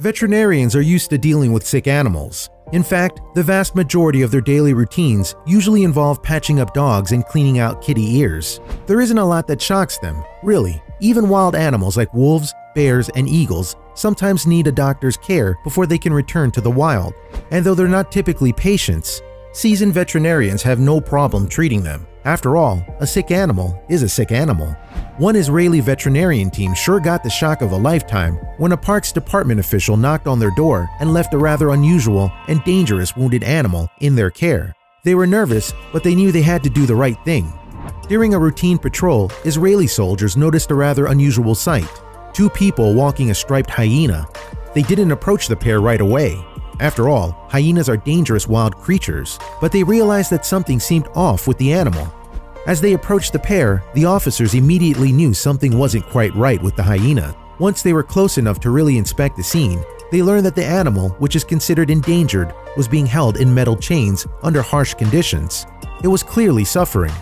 Veterinarians are used to dealing with sick animals. In fact, the vast majority of their daily routines usually involve patching up dogs and cleaning out kitty ears. There isn't a lot that shocks them, really. Even wild animals like wolves, bears, and eagles sometimes need a doctor's care before they can return to the wild. And though they're not typically patients, seasoned veterinarians have no problem treating them. After all, a sick animal is a sick animal. One Israeli veterinarian team sure got the shock of a lifetime when a parks department official knocked on their door and left a rather unusual and dangerous wounded animal in their care. They were nervous, but they knew they had to do the right thing. During a routine patrol, Israeli soldiers noticed a rather unusual sight: two people walking a striped hyena. They didn't approach the pair right away. After all, hyenas are dangerous wild creatures, but they realized that something seemed off with the animal. As they approached the pair, the officers immediately knew something wasn't quite right with the hyena. Once they were close enough to really inspect the scene, they learned that the animal, which is considered endangered, was being held in metal chains under harsh conditions. It was clearly suffering.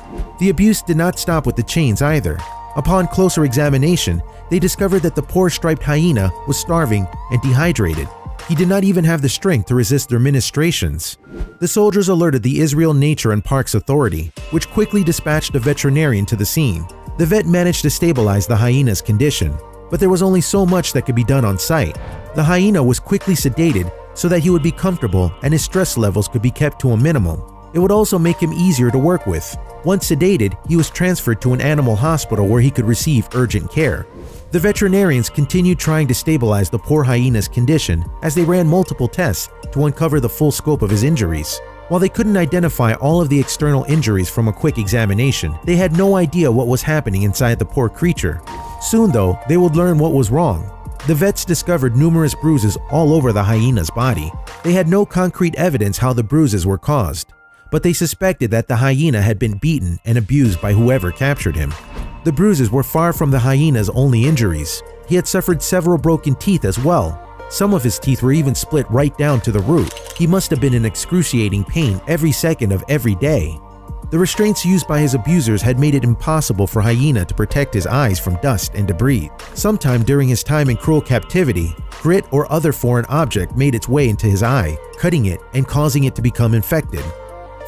The abuse did not stop with the chains either. Upon closer examination, they discovered that the poor striped hyena was starving and dehydrated. He did not even have the strength to resist their ministrations. The soldiers alerted the Israel Nature and Parks Authority, which quickly dispatched a veterinarian to the scene. The vet managed to stabilize the hyena's condition, but there was only so much that could be done on site. The hyena was quickly sedated so that he would be comfortable and his stress levels could be kept to a minimum. It would also make him easier to work with. Once sedated, he was transferred to an animal hospital where he could receive urgent care. The veterinarians continued trying to stabilize the poor hyena's condition as they ran multiple tests to uncover the full scope of his injuries. While they couldn't identify all of the external injuries from a quick examination, they had no idea what was happening inside the poor creature. Soon, though, they would learn what was wrong. The vets discovered numerous bruises all over the hyena's body. They had no concrete evidence how the bruises were caused, but they suspected that the hyena had been beaten and abused by whoever captured him. The bruises were far from the hyena's only injuries. He had suffered several broken teeth as well. Some of his teeth were even split right down to the root. He must have been in excruciating pain every second of every day. The restraints used by his abusers had made it impossible for hyena to protect his eyes from dust and debris. Sometime during his time in cruel captivity, grit or other foreign object made its way into his eye, cutting it and causing it to become infected.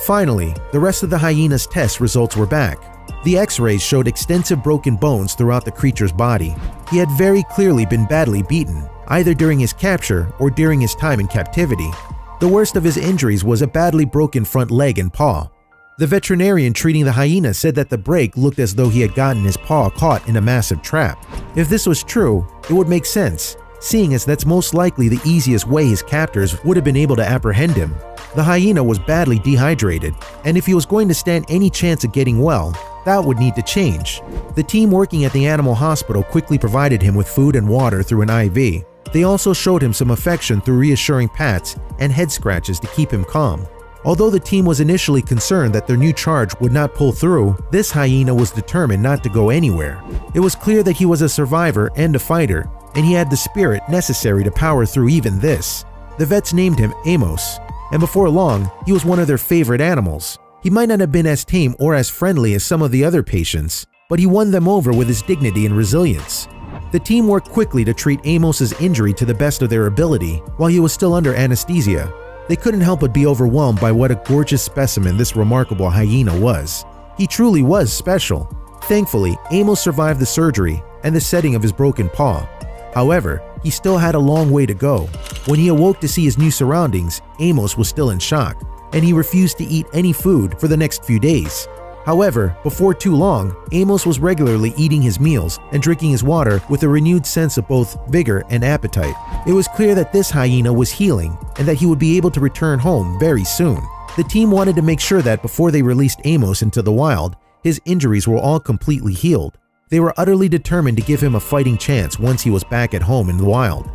Finally, the rest of the hyena's test results were back. The x-rays showed extensive broken bones throughout the creature's body. He had very clearly been badly beaten, either during his capture or during his time in captivity. The worst of his injuries was a badly broken front leg and paw. The veterinarian treating the hyena said that the break looked as though he had gotten his paw caught in a massive trap. If this was true, it would make sense, seeing as that's most likely the easiest way his captors would have been able to apprehend him. The hyena was badly dehydrated, and if he was going to stand any chance of getting well, that would need to change. The team working at the animal hospital quickly provided him with food and water through an IV. They also showed him some affection through reassuring pats and head scratches to keep him calm. Although the team was initially concerned that their new charge would not pull through, this hyena was determined not to go anywhere. It was clear that he was a survivor and a fighter, and he had the spirit necessary to power through even this. The vets named him Amos, and before long, he was one of their favorite animals. He might not have been as tame or as friendly as some of the other patients, but he won them over with his dignity and resilience. The team worked quickly to treat Amos's injury to the best of their ability while he was still under anesthesia. They couldn't help but be overwhelmed by what a gorgeous specimen this remarkable hyena was. He truly was special. Thankfully, Amos survived the surgery and the setting of his broken paw. However, he still had a long way to go. When he awoke to see his new surroundings, Amos was still in shock, and he refused to eat any food for the next few days. However, before too long, Amos was regularly eating his meals and drinking his water with a renewed sense of both vigor and appetite. It was clear that this hyena was healing and that he would be able to return home very soon. The team wanted to make sure that before they released Amos into the wild, his injuries were all completely healed. They were utterly determined to give him a fighting chance once he was back at home in the wild.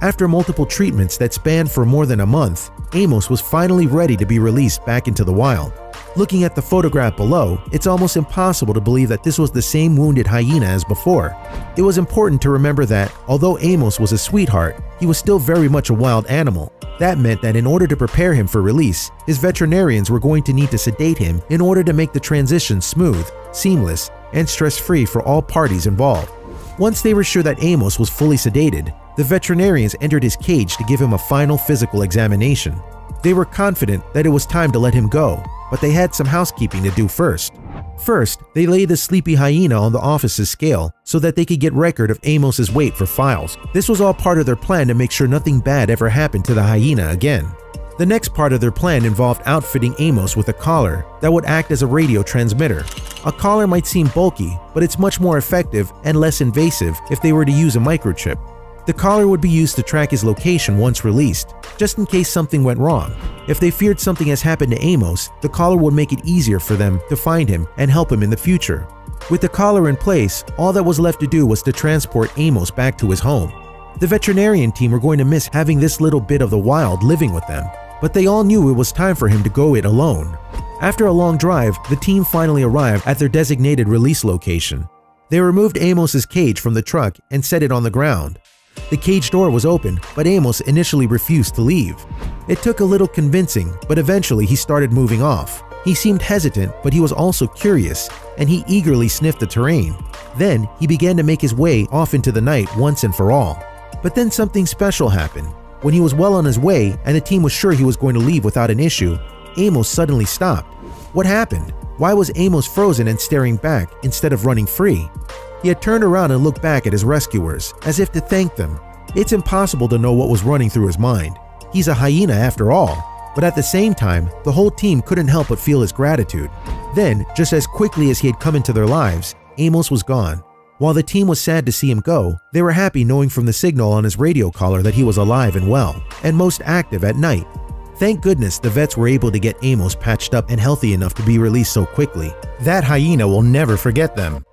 After multiple treatments that spanned for more than a month, Amos was finally ready to be released back into the wild. Looking at the photograph below, it's almost impossible to believe that this was the same wounded hyena as before. It was important to remember that, although Amos was a sweetheart, he was still very much a wild animal. That meant that in order to prepare him for release, his veterinarians were going to need to sedate him in order to make the transition smooth, seamless, and stress-free for all parties involved. Once they were sure that Amos was fully sedated, The veterinarians entered his cage to give him a final physical examination. They were confident that it was time to let him go, but they had some housekeeping to do first. First, they laid the sleepy hyena on the office's scale so that they could get record of Amos's weight for files. This was all part of their plan to make sure nothing bad ever happened to the hyena again. The next part of their plan involved outfitting Amos with a collar that would act as a radio transmitter. A collar might seem bulky, but it's much more effective and less invasive if they were to use a microchip. The collar would be used to track his location once released, just in case something went wrong. If they feared something has happened to Amos, the collar would make it easier for them to find him and help him in the future. With the collar in place, all that was left to do was to transport Amos back to his home. The veterinarian team were going to miss having this little bit of the wild living with them, but they all knew it was time for him to go it alone. After a long drive, the team finally arrived at their designated release location. They removed Amos's cage from the truck and set it on the ground. The cage door was open, but Amos initially refused to leave. It took a little convincing, but eventually he started moving off. He seemed hesitant, but he was also curious, and he eagerly sniffed the terrain. Then he began to make his way off into the night once and for all. But then something special happened. When he was well on his way and the team was sure he was going to leave without an issue, Amos suddenly stopped. What happened? Why was Amos frozen and staring back instead of running free? He had turned around and looked back at his rescuers, as if to thank them. It's impossible to know what was running through his mind. He's a hyena after all. But at the same time, the whole team couldn't help but feel his gratitude. Then, just as quickly as he had come into their lives, Amos was gone. While the team was sad to see him go, they were happy knowing from the signal on his radio collar that he was alive and well, and most active at night. Thank goodness the vets were able to get Amos patched up and healthy enough to be released so quickly. That hyena will never forget them.